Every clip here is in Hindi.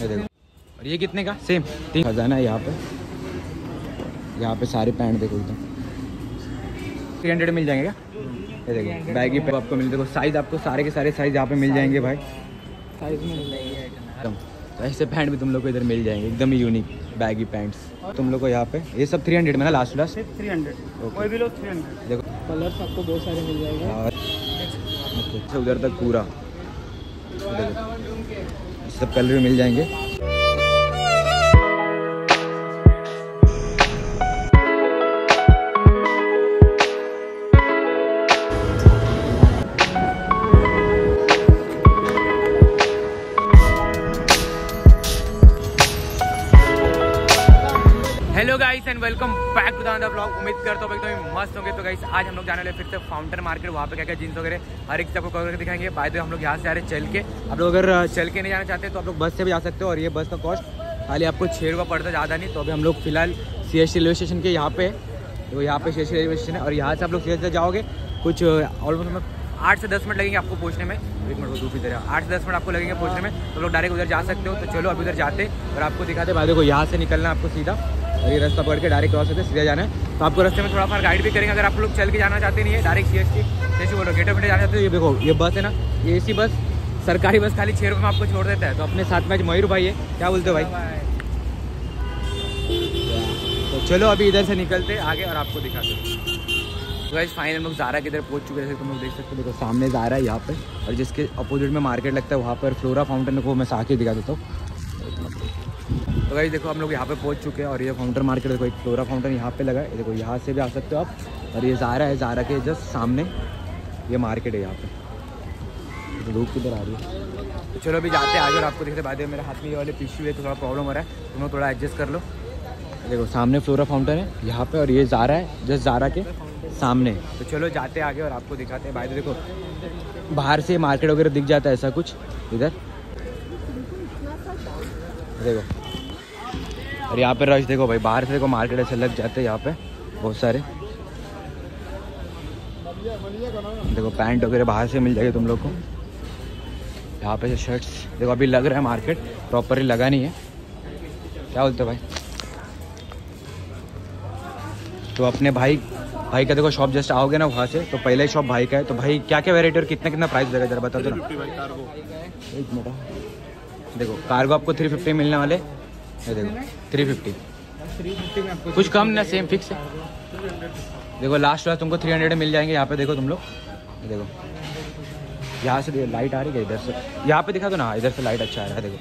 ये देखो। और ये कितने का? सेम 3 खजाना है यहाँ पे। यहाँ पे सारे पैंट देखो एकदम 300 मिल जाएंगे क्या? ये देखो बैगी पे आपको मिल, देखो साइज आपको सारे के सारे साइज यहाँ पे मिल जाएंगे भाई, साइज मिल जाएंगे एकदम। तो ऐसे पैंट भी तुम लोग को इधर मिल जाएंगे एकदम ही यूनिक बैगी पैंट्स तुम लोग को यहाँ पे। ये सब 300 में ना, लास्ट लास्ट 300 कोई भी लो 300। देखो कलर्स आपको बहुत सारे मिल जाएंगे उधर तक पूरा, सब कलर भी मिल जाएंगे। Hello guys and welcome back to the another vlog. उम्मीद करता हूँ एकदम ही मस्त होंगे। तो गाइस आज हम लोग जाने वाले फिर से फाउंटेन मार्केट, वहाँ पे क्या क्या जींस वगैरह हर एक सबको कवर करके दिखाएंगे। बाय द वे हम लोग यहाँ से आ रहे चल के, आप लोग अगर चल के नहीं जाना चाहते तो आप लोग बस से भी जा सकते हो। और ये बस का कॉस्ट खाली आपको ₹6 पड़ता है, ज़्यादा नहीं। तो अभी हम लोग फिलहाल CH रेलवे स्टेशन के यहाँ पे, तो यहाँ पे CH रेलवे स्टेशन है और यहाँ से आप लोग CH जाओगे कुछ ऑलमोस्ट हमें 8 से 10 मिनट लगेंगे आपको पहुँचने में। एक मिनट को दूसरी तरह 8 से 10 मिनट आपको लगेंगे पहुँचने में, तो आप लोग डायरेक्ट उधर जा सकते हो। तो चलो अभी उधर जाते और आपको दिखाते। भाई देखो यहाँ से निकलना आपको सीधा, और ये रास्ता पकड़ के डायरेक्ट क्रॉस होकर सीधा जाना है। तो आपको रास्ते में थोड़ा अपना गाइड भी करेंगे अगर आप लोग चल के जाना चाहते नहीं है, डायरेक्ट CH बोलो गेट ऑफ इंडिया जाना चाहते हो। ये देखो ये बस है ना, ये AC बस सरकारी बस खाली ₹6 में आपको छोड़ देता है। तो अपने साथ में मयूर भाई है, क्या बोलते हो भाई? तो चलो अभी इधर से निकलते आगे और आपको दिखाते हैं। तो गाइस फाइनल हम लोग ज़ारा की तरफ पहुँच चुके हैं। तुम लोग देख सकते हो, देखो सामने ज़ारा है यहाँ पे, और जिसके अपोजिट में मार्केट लगता है वहाँ पर फ्लोरा फाउंटेन को मैं साथ ही दिखा देता हूँ। तो गाइस देखो हम लोग यहाँ पे पहुँच चुके हैं और ये फाउंटेन मार्केट देखो, एक फ्लोरा फाउंटेन यहाँ पे लगा है। देखो यहाँ से भी आ सकते हो आप। और ये ज़ारा है, ज़ारा के जस्ट सामने ये मार्केट है यहाँ पे। धूप किधर आ रही है। तो चलो अभी जाते हैं आगे और आपको दिखते। बाद में मेरे हाथ में ये वाले पिशवी है, थोड़ा प्रॉब्लम हो रहा है, तुम लोग थोड़ा एडजस्ट कर लो। देखो सामने फ्लोरा फाउंटेन है यहाँ पे, और ये ज़ारा है जस्ट ज़ारा के सामने। तो चलो जाते आगे और आपको दिखाते हैं। भाई देखो बाहर से मार्केट वगैरह दिख जाता है ऐसा कुछ इधर देखो। और यहाँ पे रश देखो भाई, बाहर से देखो मार्केट ऐसे लग जाते हैं यहाँ पे बहुत सारे। देखो पैंट वगैरह बाहर से मिल जाएगी तुम लोग को। यहाँ पे शर्ट्स देखो, अभी लग रहा है मार्केट प्रॉपरली लगा नहीं है, क्या बोलते हो भाई? तो अपने भाई का देखो शॉप जस्ट आओगे ना वहाँ से, तो पहले ही शॉप भाई का है। तो भाई क्या क्या वेरायटी और कितना कितना प्राइस देगा जरा बता दो ना। एक मिनट देखो, कार्गो आपको 350 मिलने वाले। ये देखो 350 में आपको कुछ कम ना, सेम फिक्स है। देखो लास्ट वाला तुमको 300 मिल जाएंगे यहाँ पे। देखो तुम लोग देखो यहाँ से लाइट आ रही है इधर से, यहाँ पे दिखा दो ना, इधर से लाइट अच्छा आ रहा है। देखो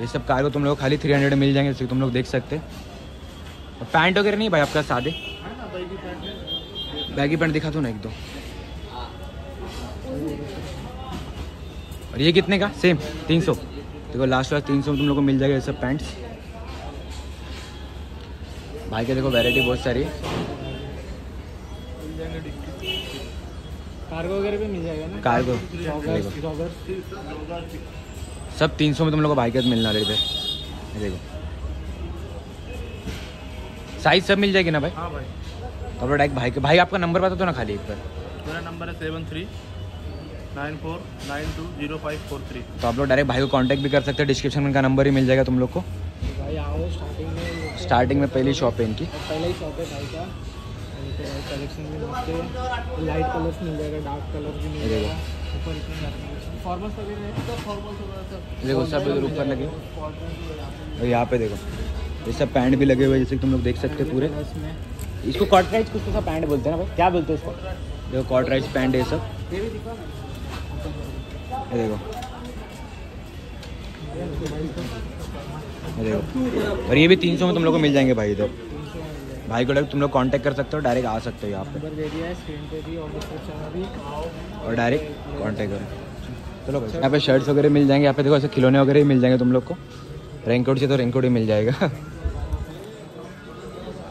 ये सब कार्गो तुम लोग खाली 300 मिल जाएंगे, इसको तुम लोग देख सकते। पैंट वगैरह नहीं भाई आपका, सादे बैगी पैंट दिखा दो ना एक दो। और ये कितने का? सेम 300। देखो लास्ट वाला 300 में तुम लोग को मिल जाएगा ये सब पैंट्स। भाई के देखो वैरायटी बहुत सारी है। कार्गो वगैरह भी मिल जाएगा ना, कार्गो सब 300 में तुम लोग को भाई के मिलना है इधर। देखो साइज सब मिल जाएगी ना भाई? हाँ भाई। तो आप डायरेक्ट भाई के, भाई आपका नंबर बता दो ना खाली एक बार। मेरा नंबर है 7394920543। तो आप लोग डायरेक्ट भाई को कॉन्टैक्ट भी कर सकते हैं, डिस्क्रिप्शन में उनका नंबर ही मिल जाएगा तुम लोग को। स्टार्टिंग में पहली शॉप है इनकी, पहला ही शॉप है भाई का। कलेक्शन भी मिलते, लाइट कलर्स मिल जाएगा, डार्क कलर भी मिल जाएगा, ऊपर फॉर्मल्स वगैरह है, फॉर्मल्स वगैरह देखो सब इधर ऊपर लगे। और यहाँ पे देखो ये सब पैंट भी लगे हुए जैसे तुम लोग देख सकते पूरे। इसको कॉटराइज कुछ सा पैंट बोलते हैं ना भाई, क्या बोलते हो इसको? देखो कॉटराइज पैंट है सब। देखो और ये भी 300 में तुम लोग को मिल जाएंगे भाई। इधर भाई को डायरेक्ट तुम लोग कांटेक्ट कर सकते हो, डायरेक्ट आ सकते हो यहाँ पे और डायरेक्ट कांटेक्ट करो। चलो भाई यहाँ पे शर्ट्स वगैरह मिल जाएंगे यहाँ पे। देखो ऐसे खिलौने वगैरह ही मिल जाएंगे तुम लोग को, रेनकोट से तो रेनकोट ही मिल जाएगा।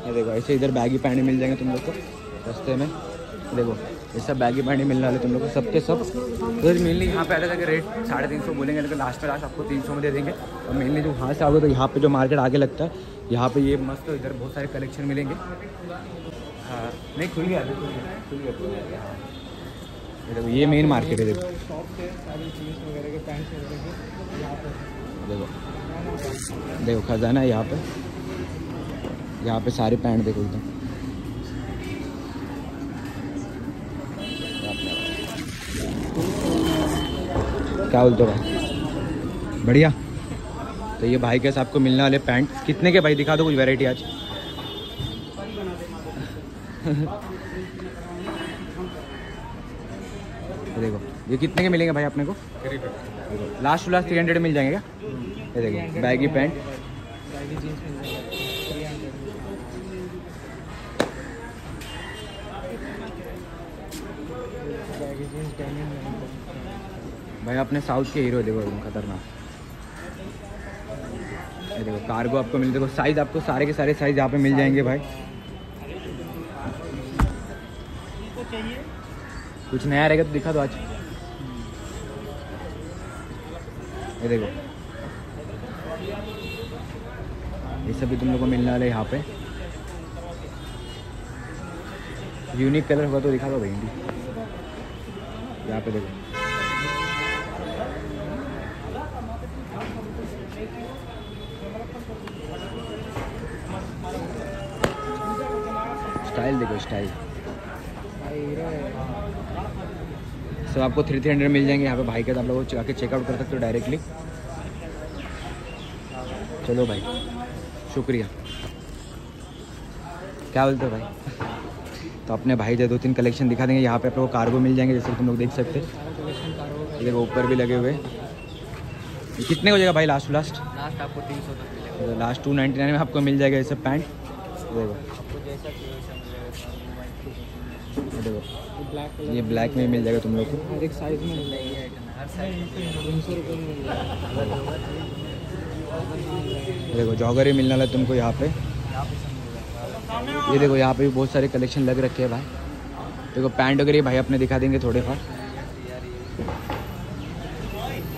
ये देखो ऐसे इधर बैगी पैंट मिल जाएंगे तुम लोग को रास्ते में। देखो ये सब बैगी पैंट मिलने वाले तुम लोग को, सबके सब उधर मेनली। यहाँ पे अलग अलग रेट 350 बोलेंगे, लेकिन लास्ट पे लास्ट आपको 300 में दे देंगे। और मेनली जो वहाँ से आओगे तो यहाँ पे जो मार्केट आगे लगता है यहाँ पे, ये मस्त तो इधर बहुत सारे कलेक्शन मिलेंगे। हाँ नहीं खुल गया, देखो ये मेन मार्केट है। देखो देखो खजाना है यहाँ पे, यहाँ पे सारे पैंट देखो एकदम। क्या बोलते हो भाई, बढ़िया। तो ये भाई के साथ आपको मिलने वाले पैंट कितने के भाई, दिखा दो कुछ वैरायटी आज। देखो ये कितने के मिलेंगे भाई अपने को, लास्ट टू लास्ट 300 मिल जाएंगे क्या। ये देखो बैगी पैंट, भाई अपने साउथ के हीरो देखो खतरनाक। ये देखो कार्गो आपको मिल, देखो साइज आपको सारे के सारे साइज यहाँ पे मिल जाएंगे भाई। कुछ नया रहेगा तो दिखा दो आज। ये देखो ये सब भी तुम लोग को मिलने वाले यहाँ पे। यूनिक कलर होगा तो दिखा दो भाई। यहाँ पे देखो स्टाइल, देखो स्टाइल सब आपको 300 मिल जाएंगे यहाँ पे भाई के। तो आप लोग आके चेकआउट कर सकते हो डायरेक्टली। चलो भाई शुक्रिया, क्या बोलते हो भाई। तो अपने भाई जो 2-3 कलेक्शन दिखा देंगे यहाँ पे। आप लोग कार्गो मिल जाएंगे जैसे तुम लोग देख सकते हो। देखो ऊपर भी लगे हुए। कितने हो जाएगा भाई लास्ट टू लास्ट? लास्ट आपको 300 तक मिलेगा। लास्ट 299 में आपको मिल जाएगा ये सब पैंट। देखो ये ब्लैक में मिल जाएगा तुम लोग को। हर एक साइज में मिल जाएगा, हर साइज में 300 रुपये में मिल जाएगा। देखो जॉगर ही मिलने वाला तुमको यहाँ पे। ये देखो यहाँ पे भी बहुत सारे कलेक्शन लग रखे हैं भाई। देखो पैंट वगैरह भाई अपने दिखा देंगे थोड़े फार।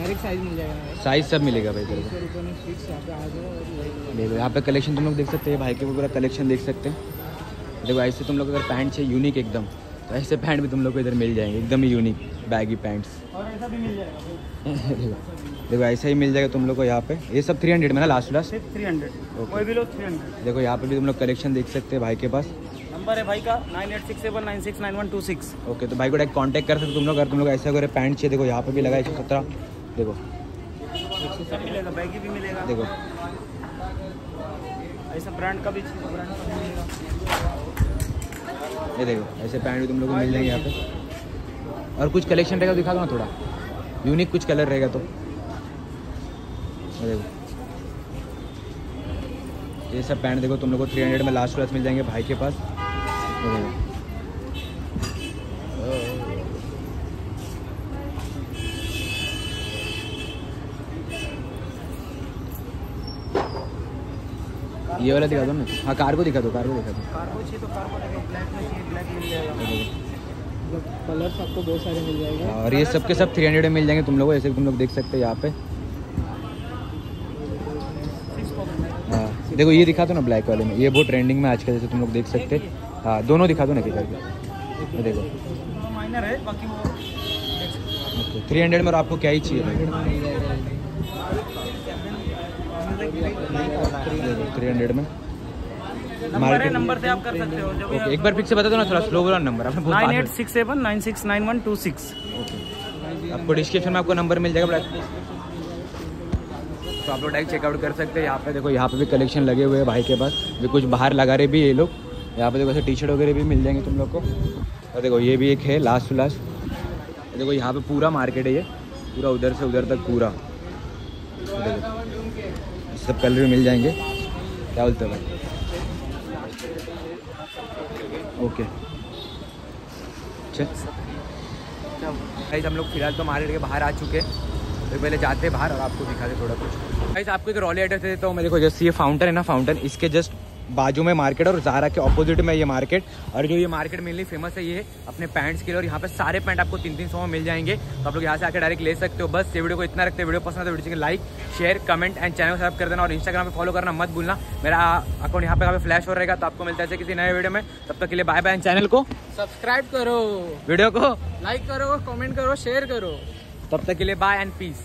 हर एक साइज मिल जाएगा, साइज सब मिलेगा भाई। देखो यहाँ पे कलेक्शन तुम लोग देख सकते हैं भाई के, पूरा कलेक्शन देख सकते हैं। देखो ऐसे तुम लोग अगर पैंट चाहिए यूनिक एकदम, तो ऐसे पैंट भी तुम लोग को इधर मिल जाएंगे एकदम ही यूनिक बैगी पैंट्स। और ऐसा भी मिल जाएगा। देखो ऐसा ही मिल जाएगा तुम लोग को यहाँ पे। ये सब 300 में ना लास्ट लास्ट 300। कोई भी लोग 300। देखो यहाँ पे भी तुम लोग कलेक्शन देख सकते हैं। भाई के पास नंबर है भाई का 9867969126। ओके तो भाई को डायरेक्ट कॉन्टैक्ट कर सकते तुम लोग अगर ऐसा अगर पैंट चाहिए। देखो यहाँ पे भी लगा 117। देखो मिलेगा, बैगी भी मिलेगा। देखो ऐसा ब्रांड का भी मिलेगा। ये देखो ऐसे पैंट भी तुम लोग को मिल जाएंगे यहाँ पे। और कुछ कलेक्शन रहेगा दिखा दो ना थोड़ा यूनिक, कुछ कलर रहेगा तो। देखो ये सब पैंट देखो तुम लोग को 300 में लास्ट क्लास मिल जाएंगे भाई के पास। ये वाला दिखा दो ना। हाँ कार्गो दिखा दो, कार्गो दिखा दो। कार्गो चाहिए तो कार्गो देखो ब्लैक में चाहिए, ब्लैक मिल जाएगा। कलर्स आपको बहुत सारे मिल जाएंगे। और ये सब के सब 300 मिल जाएंगे तुम लोगों को। ऐसे तुम लोग देख सकते हैं यहाँ पे। हाँ देखो ये दिखा दो ना ब्लैक वाले में, ये बहुत ट्रेंडिंग में आजकल जैसे तुम लोग देख सकते। हाँ दोनों दिखा दो ना करके। देखो माइनर है बाकी वो 300 में। और आपको क्या ही चाहिए 300 में। नंबर से आप कर सकते हो। ओके एक बार फिर से बता दो ना थोड़ा स्लो बोला नंबर आपने। 9867969126। ओके आपको डिस्क्रिप्शन में आपको नंबर मिल जाएगा। तो आप लोग डायरेक्ट चेकआउट कर सकते हैं यहाँ पे। देखो यहाँ पे भी कलेक्शन लगे हुए हैं भाई के पास। जो कुछ बाहर लगा रहे भी ये लोग यहाँ पे। देखो ऐसे टी शर्ट वगैरह भी मिल जाएंगे तुम लोग को। और देखो ये भी एक है लास्ट टू लास्ट। देखो यहाँ पे पूरा मार्केट है ये पूरा, उधर से उधर तक पूरा। सब कलर भी मिल जाएंगे। क्या बोलते हो भाई? ओके अच्छा। हम लोग फिलहाल तो मार्केट के बाहर आ चुके हैं। तो पहले जाते हैं बाहर और आपको दिखा दे थोड़ा कुछ। गाइस आपको एक रॉली एड्रेस देता हूँ मैं। देखो जस्ट ये फाउंटेन है ना, फाउंटेन इसके जस्ट बाजू में मार्केट और ज़ारा के ऑपोजिट में ये मार्केट। और जो ये मार्केट मेनली फेमस है ये अपने पैंट्स के लिए। और यहाँ पे सारे पैंट आपको 300 में मिल जाएंगे। तो आप लोग यहाँ से आकर डायरेक्ट ले सकते हो। बस ये वीडियो को इतना रखते हैं। वीडियो पसंद है तो वीडियो को like share comment and channel subscribe कर देना। और इंस्टाग्राम पर फॉलो करना मत भूलना। मेरा अकाउंट यहाँ पे फ्लैश हो रहेगा। तो आपको मिलता है किसी नए वीडियो में। तब तक के लिए बाय बाय। चैनल को सब्सक्राइब करो, वीडियो को लाइक करो, कॉमेंट करो, शेयर करो। तब तक के लिए बाय एंड पीस।